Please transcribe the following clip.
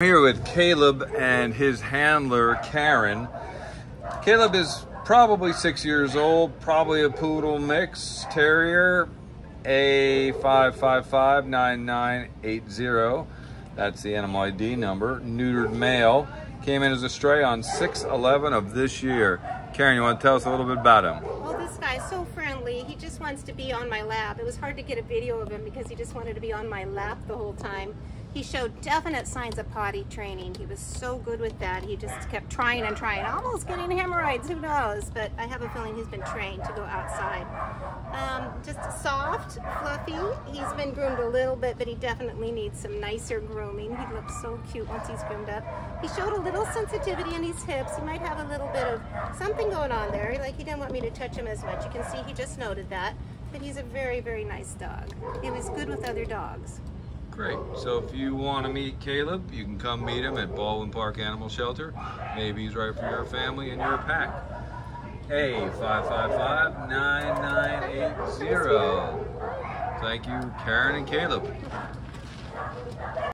I'm here with Caleb and his handler, Karen. Caleb is probably 6 years old, probably a Poodle mix, Terrier, A5559980. That's the animal ID number, neutered male. Came in as a stray on 6/11 of this year. Karen, you want to tell us a little bit about him? Well, this guy's so friendly. He just wants to be on my lap. It was hard to get a video of him because he just wanted to be on my lap the whole time. He showed definite signs of potty training. He was so good with that. He just kept trying and trying, almost getting hemorrhoids, who knows? But I have a feeling he's been trained to go outside. Just soft, fluffy. He's been groomed a little bit, but he definitely needs some nicer grooming. He looks so cute once he's groomed up. He showed a little sensitivity in his hips. He might have a little bit of something going on there. Like, he didn't want me to touch him as much. You can see he just noted that. But he's a very, very nice dog. He was good with other dogs. Great. So if you want to meet Caleb, you can come meet him at Baldwin Park Animal Shelter. Maybe he's right for your family and your pack. A5559980. Thank you, Karen and Caleb.